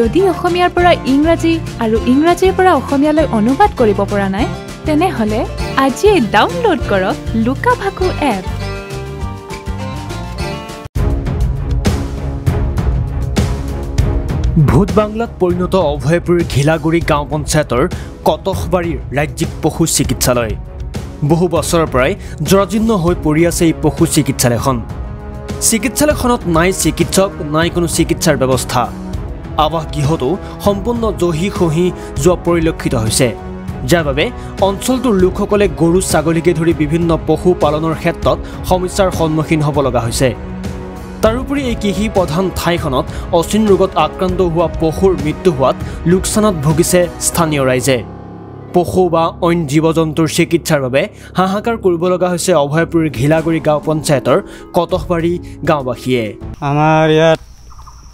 যদি অসমীয়াৰ পৰা ইংৰাজী আৰু ইংৰাজীৰ পৰা অসমীয়ালৈ অনুবাদ কৰিব পৰা নাই তেনে হলে আজি ডাউনলোড কৰক লুকাভাকু এপ। ভূত বাংলাত পৰিণত অভয়পুৰী ঘিলাগুৰি গাঁও পঞ্চায়তৰ কটখবাৰীৰ ৰাজ্যিক পশু চিকিৎসালয় বহু বছৰৰ পৰাই জৰাজীৰ্ণ হৈ পৰি আছে এই পশু চিকিৎসালয়খন। চিকিৎসালয়খনত নাই চিকিৎসক, নাই কোনো চিকিৎসাৰ ব্যৱস্থা। আৱাসগৃহটো সম্পূৰ্ণ জহি খহি যোৱা পৰিলক্ষিত হৈছে, যাৰ বাবে অঞ্চলটোৰ লোকসকলে গৰু ছাগলীকে ধৰি বিভিন্ন পশু পালনৰ ক্ষেত্ৰত সমস্যাৰ সন্মুখীন হ'ব লগা হৈছে। তাৰোপৰি এই কৃষি প্ৰধান ঠাইখনত অচিন ৰোগত আক্ৰান্ত হোৱা পশুৰ মৃত্যু হোৱাত লোকচানত ভুগিছে স্থানীয় ৰাইজে। পশু বা অন্য জীৱ জন্তুৰ চিকিৎসাৰ বাবে হাহাকাৰ কৰিব লগা হৈছে অভয়পুৰীৰ ঘিলাগুৰি গাঁও পঞ্চায়তৰ কটখবাৰী গাঁওবাসীয়ে। আমাৰ ইয়াত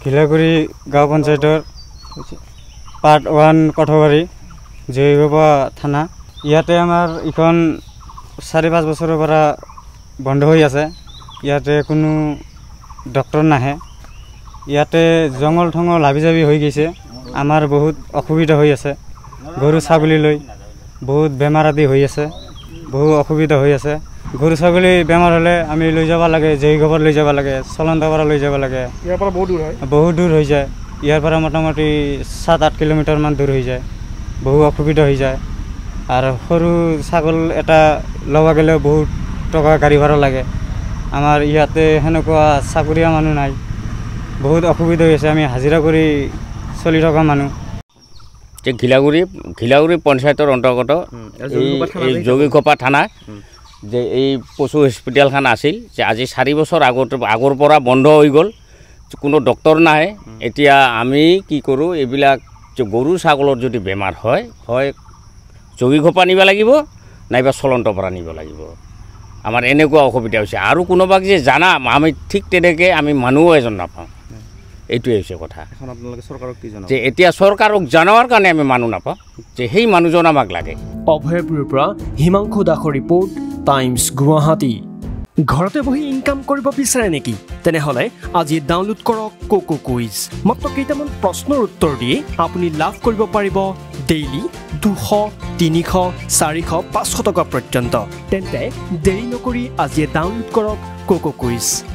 ঘিলাগুৰি গাঁও পঞ্চায়তৰ পাৰ্ট ওৱান কটখবাৰী জৈৱবা থানা, ইয়াতে আমাৰ এখন ৪-৫ বছৰৰ পৰা বন্ধ হৈ আছে। ইয়াতে কোনো ডক্টৰ নাহে, ইয়াতে জংগল ঠঙল হাবি জাবি হৈ গৈছে। আমাৰ বহুত অসুবিধা হৈ আছে, গৰু ছাগলী লৈ বহুত বেমাৰ আদি হৈ আছে, বহু অসুবিধা হৈ আছে। গৰু ছাগলী বেমাৰ হ'লে আমি লৈ যাব লাগে, জৈগৱৰ লৈ যাব লাগে, চলন্তপাৰা লৈ যাব লাগে। ইয়াৰ পৰা বহুত দূৰ হৈ যায়, ইয়াৰ পৰা মোটামুটি 7-8 কিলোমিটাৰমান দূৰ হৈ যায়, বহু অসুবিধা হৈ যায়। আৰু সৰু ছাগল এটা ল'ব গ'লেও বহুত টকা গাড়ী ভাড়া লাগে। আমাৰ ইয়াতে সেনেকুৱা চাকৰিয়া মানুহ নাই, বহুত অসুবিধা হৈ আছে, আমি হাজিৰা কৰি চলি থকা মানুহ। যে ঘিলাগুৰি পঞ্চায়তৰ অন্তৰ্গত জগীঘোপা থানা যে এই পশু হস্পিটেলখন আছিল, যে আজি 4 বছৰ আগৰ পৰা বন্ধ হৈ গ'ল, কোনো ডক্টৰ নাই। এতিয়া আমি কি কৰোঁ, এইবিলাক যে গৰু ছাগলৰ যদি বেমাৰ হয় হয় জগীঘোপা নিব লাগিব নাইবা চলন্তপাৰা নিব লাগিব। আমাৰ এনেকুৱা অসুবিধা হৈছে। আৰু কোনোবাক যে জানা আমি ঠিক তেনেকৈ আমি মানুহ এজন নাপাওঁ, এইটোৱে হৈছে কথা। এখন আপোনালোকে চৰকাৰক কি জনাব, যে এতিয়া চৰকাৰক জনোৱাৰ কাৰণে আমি মানুহ নাপাওঁ, যে সেই মানুহজন আমাক লাগে। অভয়পুৰীৰ পৰা হিমাংশু দাসৰ ৰিপৰ্ট, টাইমছ গুৱাহাটী। ঘৰতে বহি ইনকাম কৰিব বিচাৰে নেকি? তেনেহ'লে আজি ডাউনলোড কৰক কোকো কুইজ। মাত্ৰ কেইটামান প্ৰশ্নৰ উত্তৰ দিয়ে আপুনি লাভ কৰিব পাৰিব ডেইলি 200, 300, 400, 500 টকা পৰ্যন্ত। তেন্তে দেৰি নকৰি আজি ডাউনলোড কৰক কোকো কুইজ।